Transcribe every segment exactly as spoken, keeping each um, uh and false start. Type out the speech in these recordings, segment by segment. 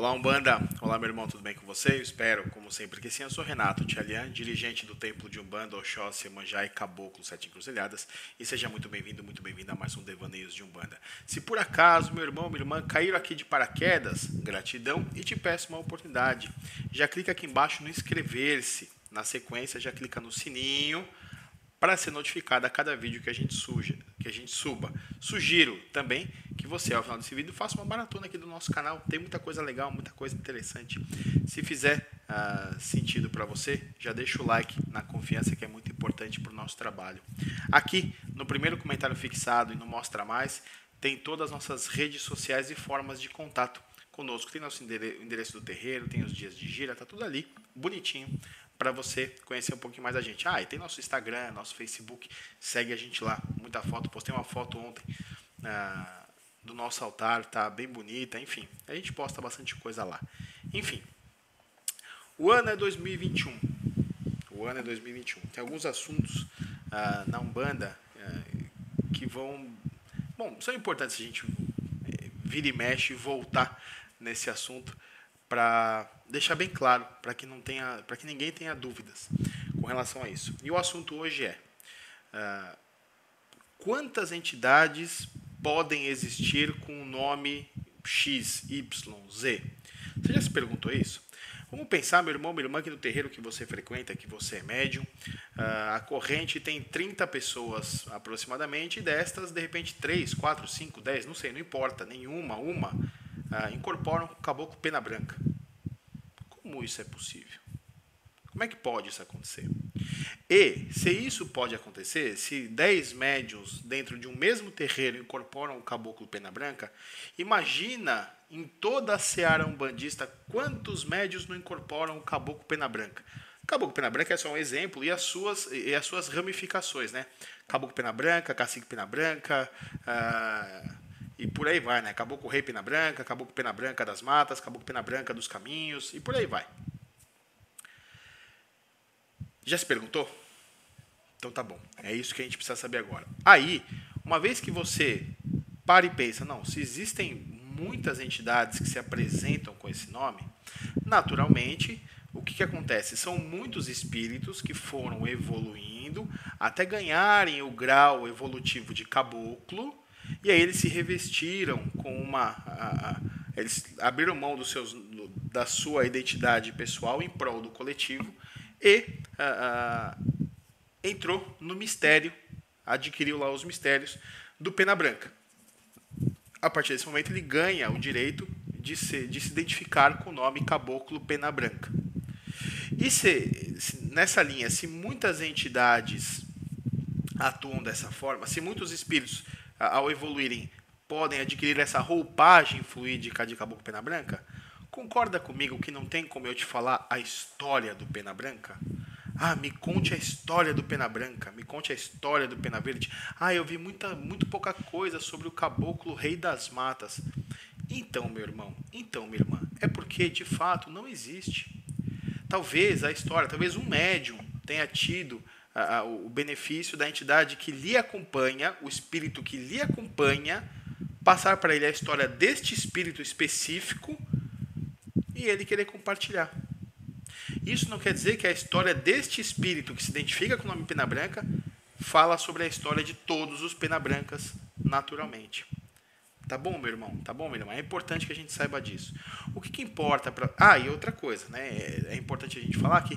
Olá, Umbanda. Olá, meu irmão, tudo bem com você? Eu espero, como sempre, que sim. Eu sou Renato Tchalian, dirigente do Templo de Umbanda, Oxóssi, Yemanjá e Caboclo Sete Encruzilhadas. E seja muito bem-vindo, muito bem-vinda a mais um Devaneios de Umbanda. Se por acaso, meu irmão, minha irmã, caíram aqui de paraquedas, gratidão e te peço uma oportunidade. Já clica aqui embaixo no inscrever-se. Na sequência, já clica no sininho para ser notificado a cada vídeo que a gente suja, que a gente suba. Sugiro também que você, ao final desse vídeo, faça uma maratona aqui do nosso canal. Tem muita coisa legal, muita coisa interessante. Se fizer uh, sentido para você, já deixa o like na confiança, que é muito importante para o nosso trabalho. Aqui, no primeiro comentário fixado e no Mostra Mais, tem todas as nossas redes sociais e formas de contato conosco. Tem nosso endereço do terreiro, tem os dias de gira, tá tudo ali, bonitinho, para você conhecer um pouquinho mais da gente. Ah, e tem nosso Instagram, nosso Facebook, segue a gente lá, muita foto. Postei uma foto ontem ah, do nosso altar, tá bem bonita, enfim, a gente posta bastante coisa lá. Enfim, o ano é dois mil e vinte e um, o ano é dois mil e vinte e um, tem alguns assuntos ah, na Umbanda ah, que vão, bom, são importantes a gente vir e mexe e voltar nesse assunto, para deixar bem claro, para que não tenha, para que ninguém tenha dúvidas com relação a isso. E o assunto hoje é uh, quantas entidades podem existir com o nome X, Y, Z? Você já se perguntou isso? Vamos pensar, meu irmão, minha irmã, que no terreiro que você frequenta, que você é médium, uh, a corrente tem trinta pessoas aproximadamente, e destas, de repente, três, quatro, cinco, dez, não sei, não importa, nenhuma, uma... Uh, incorporam o Caboclo Pena Branca. Como isso é possível? Como é que pode isso acontecer? E, se isso pode acontecer, se dez médiuns dentro de um mesmo terreiro incorporam o Caboclo Pena Branca, imagina em toda a seara umbandista quantos médiuns não incorporam o Caboclo Pena Branca. Caboclo Pena Branca é só um exemplo, e as suas, e as suas ramificações, né? Caboclo Pena Branca, Cacique Pena Branca... Uh, E por aí vai, né? Caboclo Rei Pena Branca, Caboclo Pena Branca das Matas, Caboclo Pena Branca dos Caminhos, e por aí vai. Já se perguntou? Então tá bom, é isso que a gente precisa saber agora. Aí, uma vez que você para e pensa, não, se existem muitas entidades que se apresentam com esse nome, naturalmente, o que que acontece? São muitos espíritos que foram evoluindo até ganharem o grau evolutivo de caboclo. E aí eles se revestiram com uma... A, a, eles abriram mão dos seus, do, da sua identidade pessoal em prol do coletivo e a, a, entrou no mistério, adquiriu lá os mistérios do Pena Branca. A partir desse momento ele ganha o direito de se, de se identificar com o nome Caboclo Pena Branca. E se, se, nessa linha, se muitas entidades atuam dessa forma, se muitos espíritos... ao evoluírem, podem adquirir essa roupagem fluídica de Caboclo Pena Branca? Concorda comigo que não tem como eu te falar a história do Pena Branca? Ah, me conte a história do Pena Branca, me conte a história do Pena Verde. Ah, eu vi muita, muito pouca coisa sobre o Caboclo Rei das Matas. Então, meu irmão, então, minha irmã, é porque, de fato, não existe. Talvez a história, talvez um médium tenha tido... o benefício da entidade que lhe acompanha, o espírito que lhe acompanha, passar para ele a história deste espírito específico e ele querer compartilhar. Isso não quer dizer que a história deste espírito que se identifica com o nome Pena Branca fala sobre a história de todos os Pena Brancas naturalmente. Tá bom, meu irmão? Tá bom, meu irmão? É importante que a gente saiba disso. O que que importa para... Ah, e outra coisa, né? É importante a gente falar que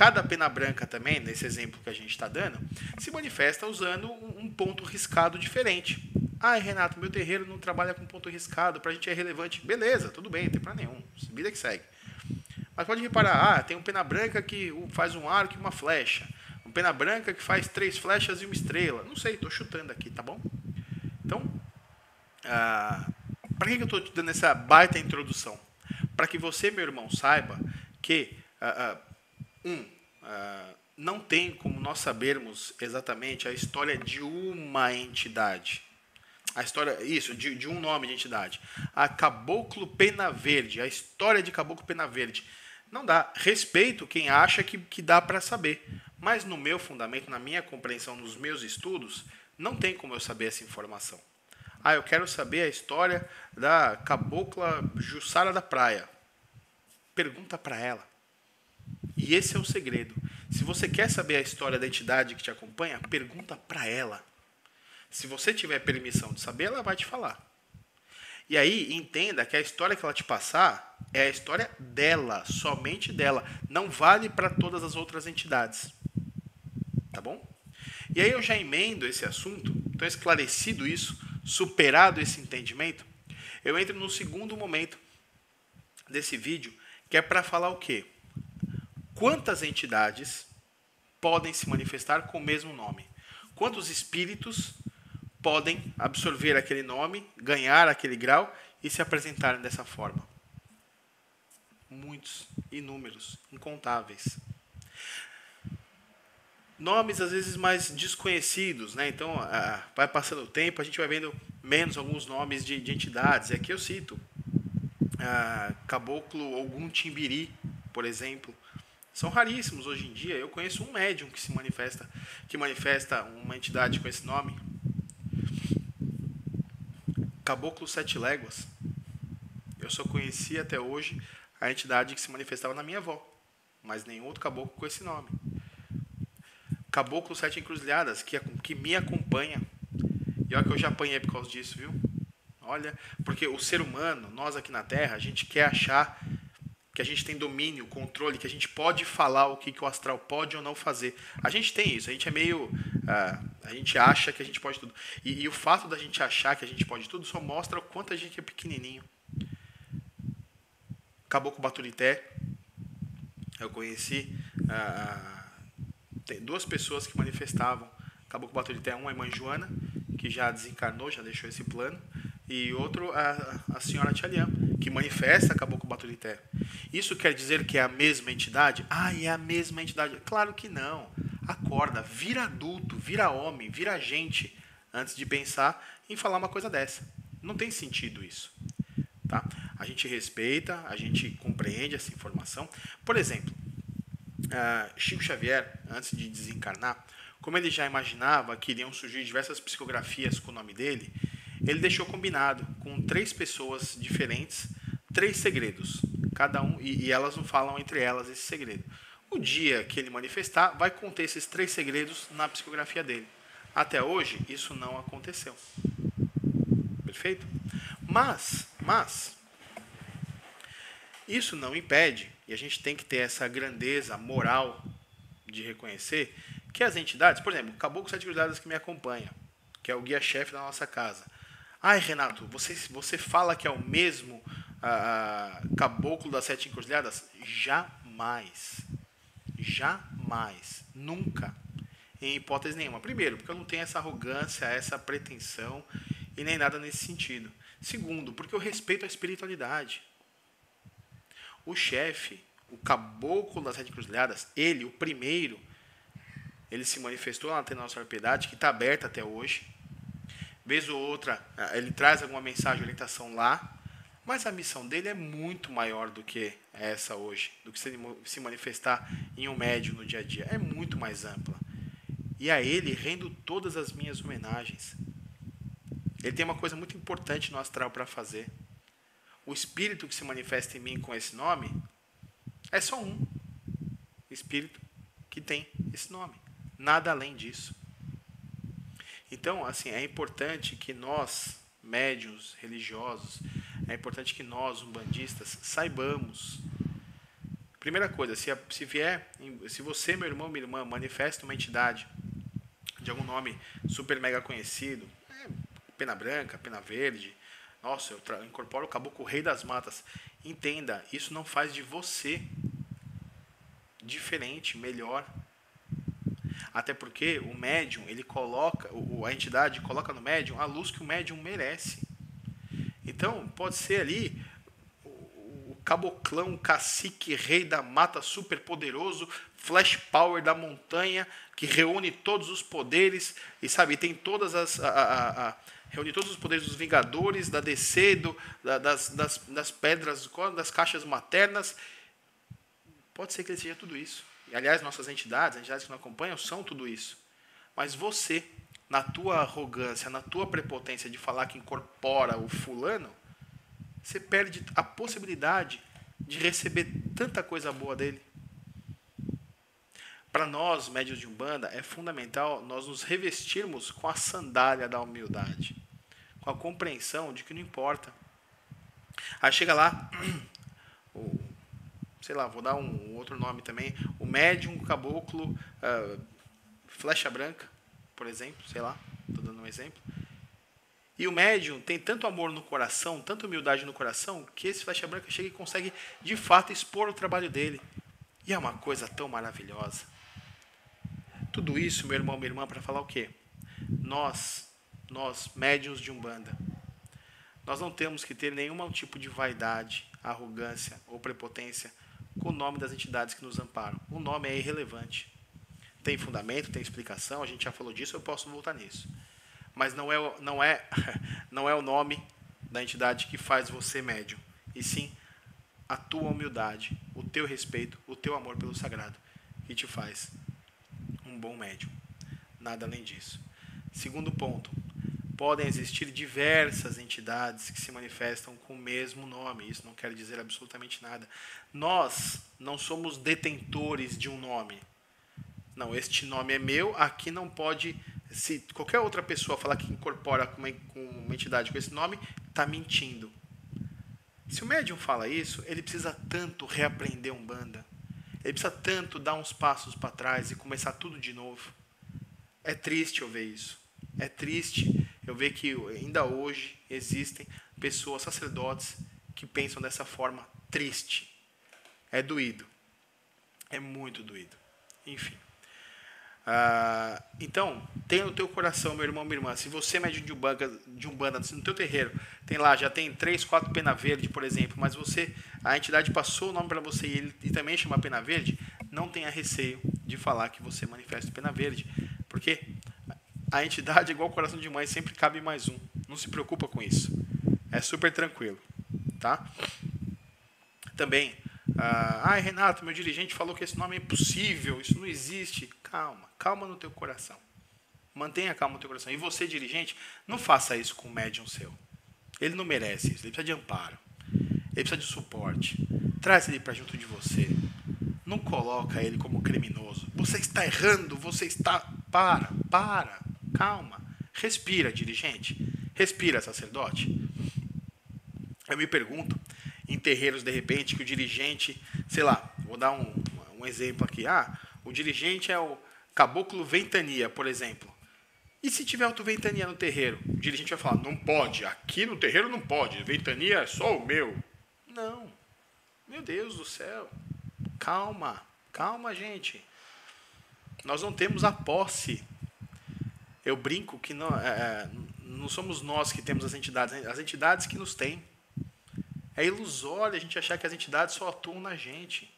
cada Pena Branca também, nesse exemplo que a gente está dando, se manifesta usando um ponto riscado diferente. Ah, Renato, meu terreiro não trabalha com ponto riscado, para a gente é relevante. Beleza, tudo bem, não tem problema nenhum. Vida que segue. Mas pode reparar, ah, tem um Pena Branca que faz um arco e uma flecha. Um Pena Branca que faz três flechas e uma estrela. Não sei, estou chutando aqui, tá bom? Então... Ah, para que eu estou te dando essa baita introdução? Para que você, meu irmão, saiba que, ah, ah, um, ah, não tem como nós sabermos exatamente a história de uma entidade. A história, isso, de, de um nome de entidade. A Caboclo Pena Verde, a história de Caboclo Pena Verde. Não dá. Respeito quem acha que, que dá para saber. Mas no meu fundamento, na minha compreensão, nos meus estudos, não tem como eu saber essa informação. Ah, eu quero saber a história da Cabocla Jussara da Praia. Pergunta para ela. E esse é o segredo. Se você quer saber a história da entidade que te acompanha, pergunta para ela. Se você tiver permissão de saber, ela vai te falar. E aí, entenda que a história que ela te passar é a história dela, somente dela. Não vale para todas as outras entidades. Tá bom? E aí eu já emendo esse assunto, então esclarecido isso, superado esse entendimento, eu entro no segundo momento desse vídeo, que é para falar o quê? Quantas entidades podem se manifestar com o mesmo nome? Quantos espíritos podem absorver aquele nome, ganhar aquele grau e se apresentarem dessa forma? Muitos, inúmeros, incontáveis. Nomes, às vezes, mais desconhecidos, né? Então, ah, vai passando o tempo, a gente vai vendo menos alguns nomes de, de entidades. E aqui eu cito ah, Caboclo Ogum Timbiri, por exemplo. São raríssimos hoje em dia. Eu conheço um médium que se manifesta, que manifesta uma entidade com esse nome. Caboclo Sete Léguas. Eu só conheci até hoje a entidade que se manifestava na minha avó, mas nenhum outro caboclo com esse nome. Caboclo Sete Encruzilhadas, que, que me acompanha. E olha que eu já apanhei por causa disso, viu? Olha, porque o ser humano, nós aqui na Terra, a gente quer achar que a gente tem domínio, controle, que a gente pode falar o que, que o astral pode ou não fazer. A gente tem isso, a gente é meio... Ah, a gente acha que a gente pode tudo. E, e o fato da gente achar que a gente pode tudo só mostra o quanto a gente é pequenininho. Caboclo Baturité, eu conheci ah, tem duas pessoas que manifestavam. Caboclo Baturité, uma é a mãe Joana, que já desencarnou, já deixou esse plano, e outro a, a senhora Tchalian, que manifesta Caboclo Baturité. Isso quer dizer que é a mesma entidade? Ah, é a mesma entidade. Claro que não. Acorda, vira adulto, vira homem, vira gente, antes de pensar em falar uma coisa dessa. Não tem sentido isso. Tá? A gente respeita, a gente compreende essa informação. Por exemplo, uh, Chico Xavier, antes de desencarnar, como ele já imaginava que iriam surgir diversas psicografias com o nome dele, ele deixou combinado com três pessoas diferentes, três segredos, cada um, e, e elas não falam entre elas esse segredo. O dia que ele manifestar, vai conter esses três segredos na psicografia dele. Até hoje, isso não aconteceu. Perfeito? Mas, mas, isso não impede, e a gente tem que ter essa grandeza moral de reconhecer, que as entidades, por exemplo, Caboclo Sete Encruzilhadas que me acompanha, que é o guia-chefe da nossa casa. Ai, Renato, você, você fala que é o mesmo ah, Caboclo das Sete Encruzilhadas? Jamais. Jamais, nunca, em hipótese nenhuma. Primeiro, porque eu não tenho essa arrogância, essa pretensão e nem nada nesse sentido. Segundo, porque eu respeito a espiritualidade. O chefe, o Caboclo das Sete Encruzilhadas, ele, o primeiro, ele se manifestou na Tenda Nossa Piedade, que está aberta até hoje. Vez ou outra, ele traz alguma mensagem de orientação lá. Mas a missão dele é muito maior do que essa hoje, do que se manifestar em um médium no dia a dia. É muito mais ampla. E a ele rendo todas as minhas homenagens. Ele tem uma coisa muito importante no astral para fazer. O espírito que se manifesta em mim com esse nome é só um espírito que tem esse nome. Nada além disso. Então, assim, é importante que nós, médiuns, religiosos, é importante que nós, umbandistas, saibamos. Primeira coisa, se, a, se vier, se você, meu irmão, minha irmã, manifesta uma entidade de algum nome super mega conhecido, é, Pena Branca, Pena Verde, nossa, eu, eu incorporo o Caboclo Rei das Matas. Entenda, isso não faz de você diferente, melhor. Até porque o médium, ele coloca, a entidade coloca no médium a luz que o médium merece. Então, pode ser ali o caboclão, cacique, rei da mata, super poderoso, flash power da montanha, que reúne todos os poderes, e sabe, tem todas as... A, a, a, reúne todos os poderes dos Vingadores, da D C, do, da, das, das, das pedras, das caixas maternas. Pode ser que ele seja tudo isso. E, aliás, nossas entidades, as entidades que nos acompanham, são tudo isso. Mas você... na tua arrogância, na tua prepotência de falar que incorpora o fulano, você perde a possibilidade de receber tanta coisa boa dele. Para nós, médios de Umbanda, é fundamental nós nos revestirmos com a sandália da humildade, com a compreensão de que não importa. Aí chega lá, o, sei lá, vou dar um outro nome também, o médium caboclo uh, flecha branca, por exemplo, sei lá, estou dando um exemplo. E o médium tem tanto amor no coração, tanta humildade no coração, que esse flecha branca chega e consegue, de fato, expor o trabalho dele. E é uma coisa tão maravilhosa. Tudo isso, meu irmão, minha irmã, para falar o quê? Nós, nós, médiuns de Umbanda, nós não temos que ter nenhum tipo de vaidade, arrogância ou prepotência com o nome das entidades que nos amparam. O nome é irrelevante. Tem fundamento, tem explicação, a gente já falou disso, eu posso voltar nisso. Mas não é, não é, não é o nome da entidade que faz você médium, e sim a tua humildade, o teu respeito, o teu amor pelo sagrado, que te faz um bom médium. Nada além disso. Segundo ponto, podem existir diversas entidades que se manifestam com o mesmo nome. Isso não quer dizer absolutamente nada. Nós não somos detentores de um nome. Não, este nome é meu, aqui não pode... Se qualquer outra pessoa falar que incorpora com uma, com uma entidade com esse nome, está mentindo. Se o médium fala isso, ele precisa tanto reaprender Umbanda. Ele precisa tanto dar uns passos para trás e começar tudo de novo. É triste eu ver isso. É triste eu ver que ainda hoje existem pessoas, sacerdotes, que pensam dessa forma triste. É doído. É muito doído. Enfim. Uh, então, tem no teu coração, meu irmão, minha irmã, se você é médium de Umbanda, de Umbanda, no teu terreiro, tem lá, já tem três, quatro Pena Verde, por exemplo, mas você, a entidade passou o nome para você e, ele, e também chama Pena Verde, não tenha receio de falar que você manifesta Pena Verde, porque a entidade, igual o coração de mãe, sempre cabe mais um. Não se preocupa com isso. É super tranquilo, tá? Também, uh, ai, Renato, meu dirigente falou que esse nome é impossível, isso não existe. Calma, calma no teu coração. Mantenha calma no teu coração. E você, dirigente, não faça isso com o médium seu. Ele não merece isso. Ele precisa de amparo. Ele precisa de suporte. Traz ele para junto de você. Não coloca ele como criminoso. Você está errando, você está... Para, para, calma. Respira, dirigente. Respira, sacerdote. Eu me pergunto, em terreiros, de repente, que o dirigente... Sei lá, vou dar um, um exemplo aqui. Ah, o dirigente é o... Caboclo Ventania, por exemplo. E se tiver outro Ventania no terreiro? O dirigente vai falar, não pode, aqui no terreiro não pode, Ventania é só o meu. Não. Meu Deus do céu. Calma, calma, gente. Nós não temos a posse. Eu brinco que não, é, não somos nós que temos as entidades, as entidades que nos têm. É ilusório a gente achar que as entidades só atuam na gente.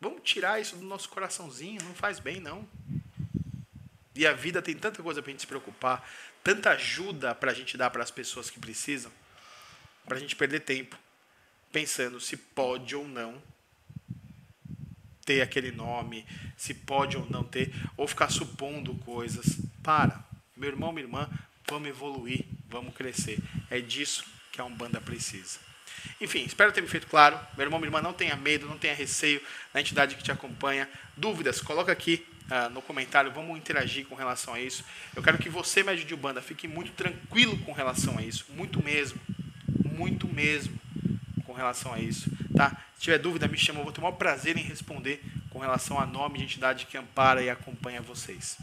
Vamos tirar isso do nosso coraçãozinho, não faz bem, não. E a vida tem tanta coisa para a gente se preocupar, tanta ajuda para a gente dar para as pessoas que precisam, para a gente perder tempo pensando se pode ou não ter aquele nome, se pode ou não ter, ou ficar supondo coisas. Para, meu irmão, minha irmã, vamos evoluir, vamos crescer. É disso que a Umbanda precisa. Enfim, espero ter me feito claro. Meu irmão, minha irmã, não tenha medo, não tenha receio da entidade que te acompanha. Dúvidas, coloca aqui. Uh, no comentário, vamos interagir com relação a isso. Eu quero que você, médium de Umbanda, fique muito tranquilo com relação a isso. Muito mesmo, muito mesmo com relação a isso, tá? Se tiver dúvida, me chama, eu vou ter o maior prazer em responder com relação a nome de entidade que ampara e acompanha vocês.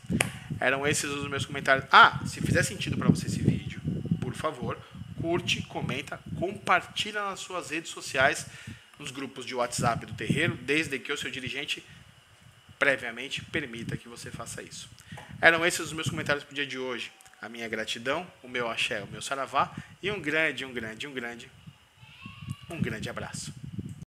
Eram esses os meus comentários. Ah, se fizer sentido para você esse vídeo, por favor, curte, comenta, compartilha nas suas redes sociais, nos grupos de WhatsApp do terreiro, desde que o seu dirigente previamente permita que você faça isso. Eram esses os meus comentários para o dia de hoje. A minha gratidão, o meu axé, o meu saravá, e um grande, um grande, um grande, um grande abraço.